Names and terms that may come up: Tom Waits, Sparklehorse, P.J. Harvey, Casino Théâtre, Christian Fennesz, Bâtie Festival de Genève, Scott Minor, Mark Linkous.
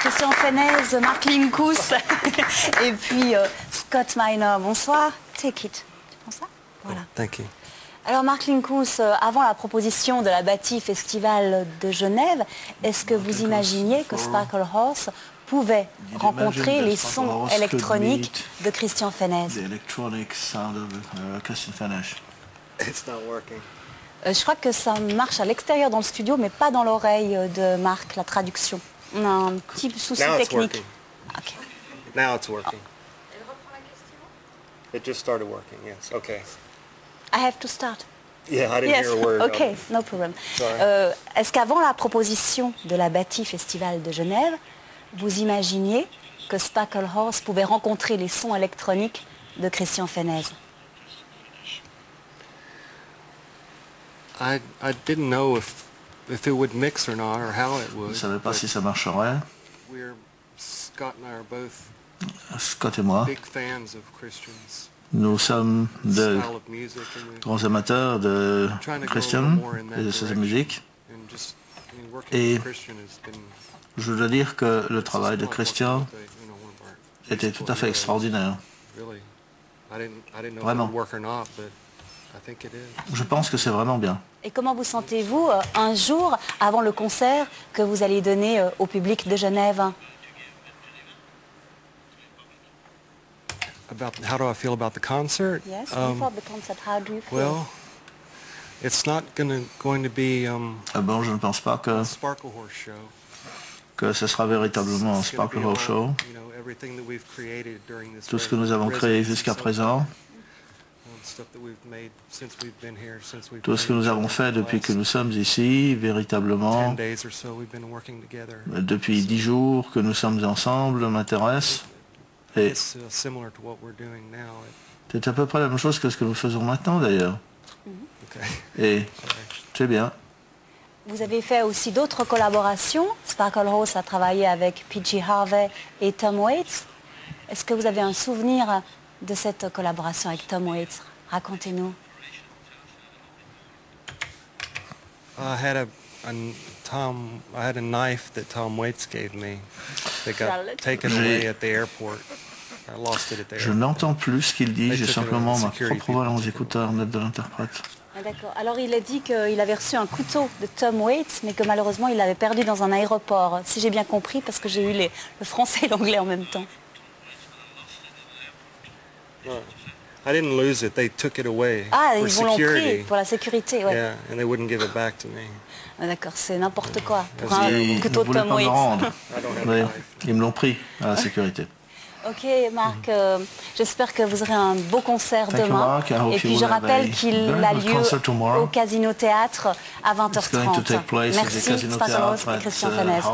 Christian Fennesz, Mark Linkous et puis Scott Minor. Bonsoir. Take it. Tu prends ça? Voilà. Thank you. Alors Mark Linkous, avant la proposition de la Bâtie Festival de Genève, est-ce que vous imaginiez que Sparklehorse pouvait rencontrer les sons électroniques de Christian Fennesz? Je crois que ça marche à l'extérieur dans le studio, mais pas dans l'oreille de Mark, la traduction. On a un petit souci technique. Okay. Now it's working. Elle reprend la question. It just started working. Yes. Okay. I have to start. Yeah, I didn't hear a word. Okay, no problem. Est-ce qu'avant la proposition de la Bâtie Festival de Genève, vous imaginiez que Sparklehorse pouvait rencontrer les sons électroniques de Christian Fennesz? I didn't know if it would mix or not, or how it would. Je savais pas si ça marcherait. Scott et moi, nous sommes de grands amateurs de Christian et de sa musique. Et je dois dire que le travail de Christian était tout à fait extraordinaire. Vraiment. Je pense que c'est vraiment bien. Et comment vous sentez-vous un jour avant le concert que vous allez donner au public de Genève? How do I feel about the concert? Yes, about the concert. How do you feel? Well, it's not going to be. Bon, je ne pense pas que ce sera véritablement un Sparklehorse show. Tout ce que nous avons créé jusqu'à présent. Tout ce que nous avons fait depuis que nous sommes ici, véritablement, depuis 10 jours que nous sommes ensemble, m'intéresse. C'est à peu près la même chose que ce que nous faisons maintenant, d'ailleurs. Et c'est bien. Vous avez fait aussi d'autres collaborations. Sparklehorse a travaillé avec P.J. Harvey et Tom Waits. Est-ce que vous avez un souvenir de cette collaboration avec Tom Waits? Racontez-nous. I had a knife that Tom Waits gave me that got taken away at the airport. I lost it at the airport. Je n'entends plus ce qu'il dit. J'ai simplement ma propre voix dans les écouteurs, note de l'interprète. Ah, d'accord. Alors il a dit qu'il avait reçu un couteau de Tom Waits, mais que malheureusement il l'avait perdu dans un aéroport, si j'ai bien compris, parce que j'ai eu le français et l'anglais en même temps. I didn't lose it. They took it away. Ah, ils vous l'ont pris pour la sécurité, ouais. Yeah, and they wouldn't give it back to me. Ah, d'accord, c'est n'importe quoi. Pour un couteau de Tom Waits. Oui, ils me l'ont pris à la sécurité. Ok, Marc, j'espère que vous aurez un beau concert demain. Et puis je rappelle qu'il a lieu au Casino Théâtre à 20h30. Merci, Sparklehorse et Christian Fennesz.